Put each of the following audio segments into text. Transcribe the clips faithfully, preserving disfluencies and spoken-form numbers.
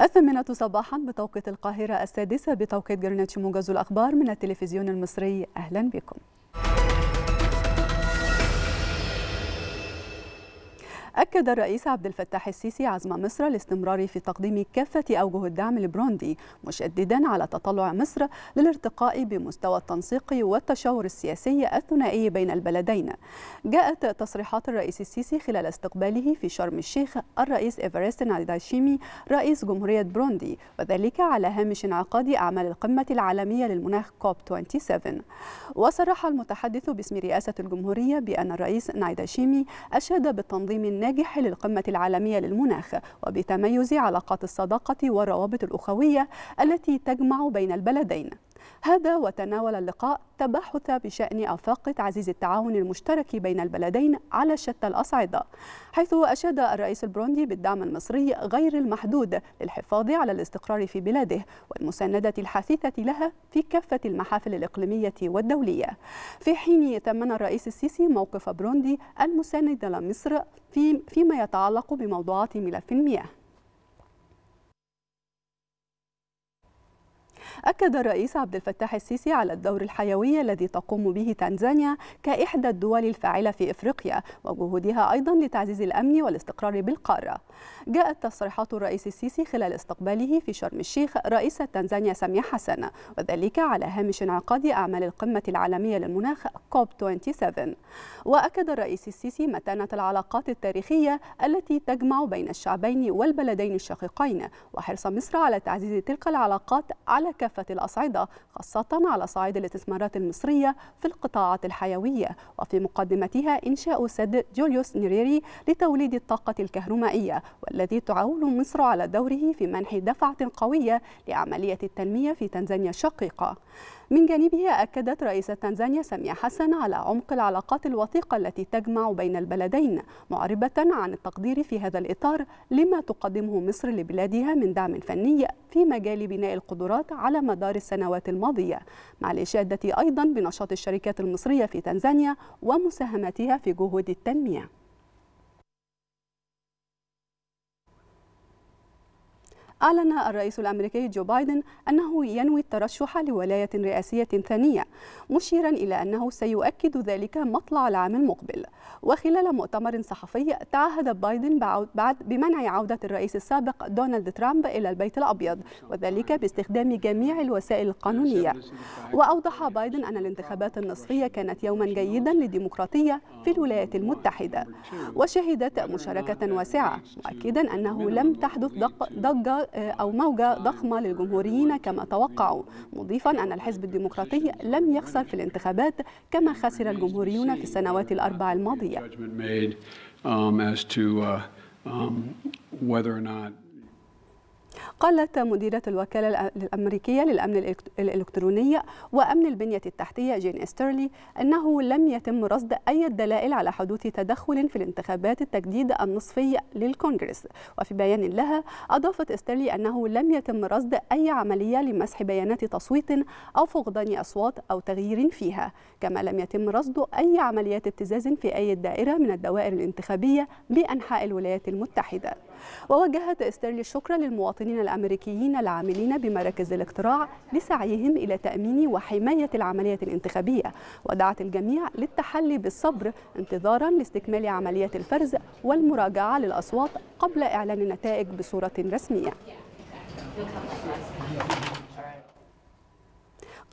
الثامنة صباحا بتوقيت القاهرة، السادسة بتوقيت جرينتش، موجز الأخبار من التلفزيون المصري. أهلا بكم. أكد الرئيس عبد الفتاح السيسي عزم مصر الاستمرار في تقديم كافة أوجه الدعم لبوروندي، مشددا على تطلع مصر للارتقاء بمستوى التنسيق والتشاور السياسي الثنائي بين البلدين. جاءت تصريحات الرئيس السيسي خلال استقباله في شرم الشيخ الرئيس إيفاريست ندايشيمييه رئيس جمهورية بوروندي، وذلك على هامش انعقاد أعمال القمة العالمية للمناخ كوب سبعة وعشرين. وصرح المتحدث باسم رئاسة الجمهورية بأن الرئيس ندايشيمييه أشاد بالتنظيم ناجح للقمة العالمية للمناخ، وبتميز علاقات الصداقة والروابط الأخوية التي تجمع بين البلدين. هذا وتناول اللقاء تباحث بشأن آفاق تعزيز التعاون المشترك بين البلدين على شتى الأصعدة، حيث أشاد الرئيس البوروندي بالدعم المصري غير المحدود للحفاظ على الاستقرار في بلاده والمساندة الحثيثة لها في كافة المحافل الإقليمية والدولية، في حين ثمن الرئيس السيسي موقف بوروندي المساند لمصر في فيما يتعلق بموضوعات ملف المياه. أكد الرئيس عبد الفتاح السيسي على الدور الحيوي الذي تقوم به تنزانيا كإحدى الدول الفاعلة في إفريقيا وجهودها أيضا لتعزيز الأمن والاستقرار بالقارة. جاءت تصريحات الرئيس السيسي خلال استقباله في شرم الشيخ رئيسة تنزانيا سامية حسن، وذلك على هامش انعقاد أعمال القمة العالمية للمناخ كوب سبعة وعشرين. وأكد الرئيس السيسي متانة العلاقات التاريخية التي تجمع بين الشعبين والبلدين الشقيقين، وحرص مصر على تعزيز تلك العلاقات على كافة الأصعدة، خاصة على صعيد الاستثمارات المصرية في القطاعات الحيوية، وفي مقدمتها إنشاء سد جوليوس نيريري لتوليد الطاقة الكهرومائية، والذي تعول مصر على دوره في منح دفعة قوية لعملية التنمية في تنزانيا الشقيقة. من جانبها أكدت رئيسة تنزانيا سامية حسن على عمق العلاقات الوثيقة التي تجمع بين البلدين، معربة عن التقدير في هذا الإطار لما تقدمه مصر لبلادها من دعم فني في مجال بناء القدرات على مدار السنوات الماضية، مع الإشادة أيضا بنشاط الشركات المصرية في تنزانيا ومساهمتها في جهود التنمية. أعلن الرئيس الأمريكي جو بايدن أنه ينوي الترشح لولاية رئاسية ثانية، مشيرا إلى أنه سيؤكد ذلك مطلع العام المقبل. وخلال مؤتمر صحفي تعهد بايدن بعد بمنع عودة الرئيس السابق دونالد ترامب إلى البيت الأبيض، وذلك باستخدام جميع الوسائل القانونية. وأوضح بايدن أن الانتخابات النصفية كانت يوما جيدا للديمقراطية في الولايات المتحدة وشهدت مشاركة واسعة، مؤكدا أنه لم تحدث ضجة أو موجة ضخمة للجمهوريين كما توقعوا، مضيفا أن الحزب الديمقراطي لم يخسر في الانتخابات كما خسر الجمهوريون في السنوات الأربع الماضية. قالت مديرة الوكالة الأمريكية للأمن الإلكتروني وأمن البنية التحتية جين استيرلي أنه لم يتم رصد أي دلائل على حدوث تدخل في الانتخابات التجديد النصفي للكونغرس. وفي بيان لها أضافت استيرلي أنه لم يتم رصد أي عملية لمسح بيانات تصويت أو فقدان أصوات أو تغيير فيها، كما لم يتم رصد أي عمليات ابتزاز في أي دائرة من الدوائر الانتخابية بأنحاء الولايات المتحدة. ووجهت استيرلي الشكر للمواطنين الأمريكيين العاملين بمراكز الاقتراع لسعيهم إلى تأمين وحماية العملية الانتخابية، ودعت الجميع للتحلي بالصبر انتظارا لاستكمال عملية الفرز والمراجعة للأصوات قبل إعلان النتائج بصورة رسمية.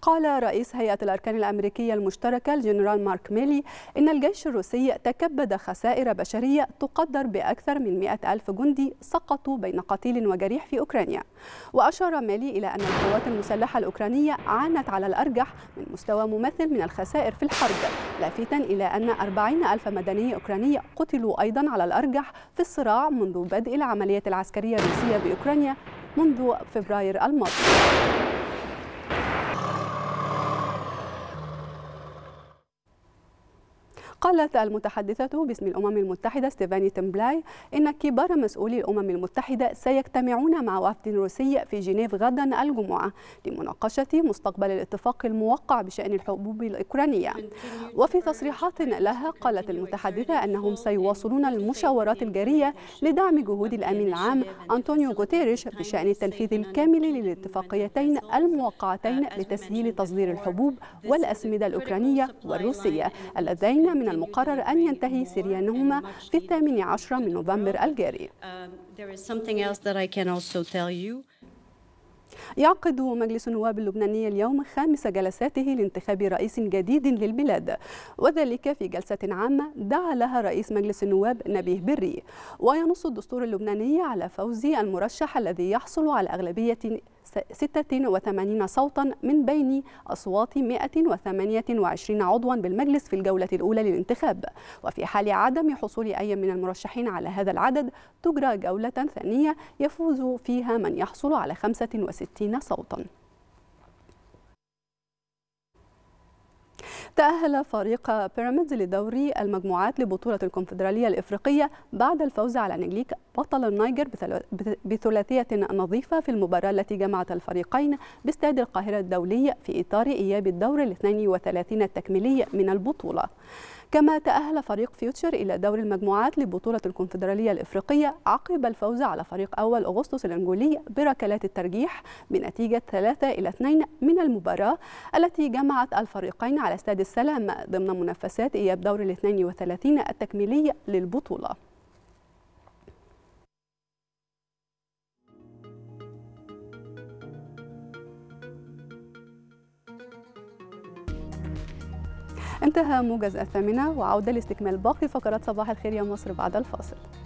قال رئيس هيئة الأركان الأمريكية المشتركة الجنرال مارك ميلي إن الجيش الروسي تكبد خسائر بشرية تقدر بأكثر من مئة ألف جندي سقطوا بين قتيل وجريح في أوكرانيا. وأشار ميلي إلى أن القوات المسلحة الأوكرانية عانت على الأرجح من مستوى مماثل من الخسائر في الحرب، لافتا إلى أن أربعين ألف مدني أوكراني قتلوا أيضا على الأرجح في الصراع منذ بدء العملية العسكرية الروسية بأوكرانيا منذ فبراير الماضي. قالت المتحدثة باسم الأمم المتحدة ستيفاني تمبلاي إن كبار مسؤولي الأمم المتحدة سيجتمعون مع وفد روسي في جنيف غدا الجمعة لمناقشة مستقبل الاتفاق الموقع بشأن الحبوب الأوكرانية. وفي تصريحات لها قالت المتحدثة أنهم سيواصلون المشاورات الجارية لدعم جهود الأمين العام أنطونيو جوتيريش بشأن التنفيذ الكامل للاتفاقيتين الموقعتين لتسهيل تصدير الحبوب والأسمدة الأوكرانية والروسية اللذين من المقرر أن ينتهي سريانهما في الثامن عشر من نوفمبر الجاري. يعقد مجلس النواب اللبناني اليوم خامس جلساته لانتخاب رئيس جديد للبلاد، وذلك في جلسة عامة دعا لها رئيس مجلس النواب نبيه بري. وينص الدستور اللبناني على فوز المرشح الذي يحصل على أغلبية ستة وثمانين صوتا من بين أصوات مئة وثمانية وعشرين عضوا بالمجلس في الجولة الأولى للانتخاب، وفي حال عدم حصول أي من المرشحين على هذا العدد تجرى جولة ثانية يفوز فيها من يحصل على خمسة وستين صوتا. تأهل فريق بيراميدز لدوري المجموعات لبطولة الكونفدرالية الإفريقية بعد الفوز على النجليك بطل النيجر بثلاثية نظيفة في المباراة التي جمعت الفريقين باستاد القاهرة الدولي في إطار إياب الدور الاثنين وثلاثين التكميلي من البطولة. كما تأهل فريق فيوتشر إلى دور المجموعات لبطولة الكونفدرالية الإفريقية عقب الفوز على فريق أول أغسطس الأنجولي بركلات الترجيح بنتيجة ثلاثة إلى اثنين من المباراة التي جمعت الفريقين على استاد السلام ضمن منافسات إياب دور ال اثنين وثلاثين التكميلي للبطولة. انتهى موجز الثامنة، وعودة لاستكمال باقي فقرات صباح الخير يا مصر بعد الفاصل.